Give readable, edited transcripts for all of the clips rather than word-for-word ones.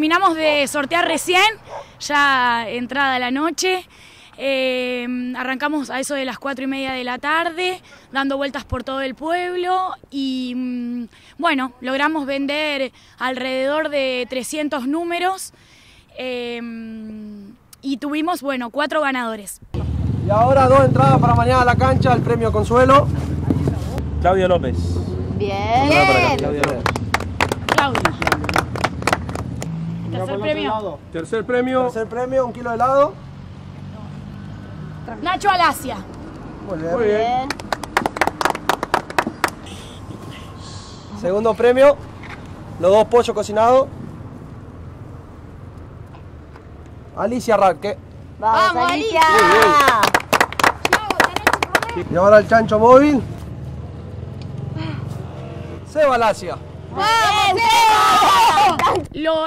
terminamos de sortear recién, ya entrada la noche. Arrancamos a eso de las 4:30 de la tarde, dando vueltas por todo el pueblo y bueno, logramos vender alrededor de 300 números y tuvimos, bueno, 4 ganadores. Y ahora 2 entradas para mañana a la cancha, el premio Consuelo. Claudia López. Bien. Claudia López. Claudia. Tercer premio. Tercer premio, 1 kilo de helado. Nacho Alasia. Muy bien. Segundo premio, los 2 pollos cocinados. Alicia Rake. ¡Vamos, Alicia! Y ahora el chancho móvil. Seba Alasia.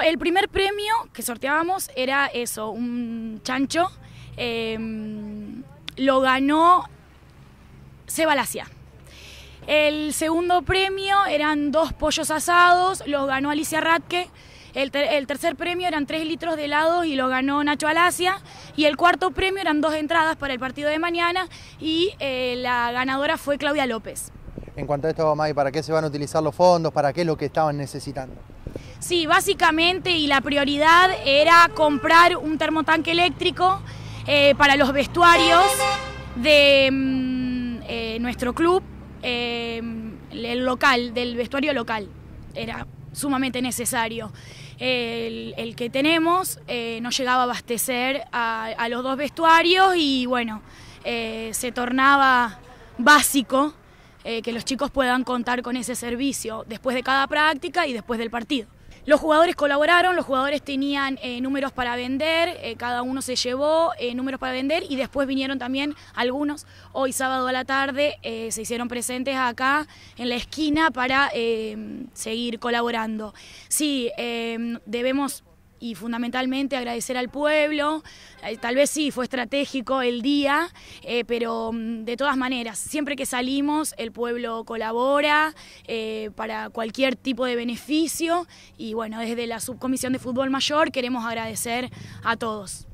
El primer premio que sorteábamos era eso, un chancho. Lo ganó Seba Alasia. El segundo premio eran 2 pollos asados, los ganó Alicia Rake. El tercer premio eran 3 litros de helado y lo ganó Nacho Alasia. Y el cuarto premio eran 2 entradas para el partido de mañana y la ganadora fue Claudia López. En cuanto a esto, May, ¿para qué se van a utilizar los fondos? ¿Para qué es lo que estaban necesitando? Sí, básicamente, y la prioridad era comprar un termotanque eléctrico para los vestuarios de nuestro club, el local, del vestuario local. Era sumamente necesario. El que tenemos no llegaba a abastecer a los 2 vestuarios y bueno, se tornaba básico que los chicos puedan contar con ese servicio después de cada práctica y después del partido. Los jugadores colaboraron, los jugadores tenían números para vender, cada uno se llevó números para vender y después vinieron también algunos. Hoy sábado a la tarde se hicieron presentes acá en la esquina para seguir colaborando. Sí, debemos y fundamentalmente agradecer al pueblo, tal vez sí fue estratégico el día, pero de todas maneras, siempre que salimos el pueblo colabora para cualquier tipo de beneficio y bueno, desde la Subcomisión de Fútbol Mayor queremos agradecer a todos.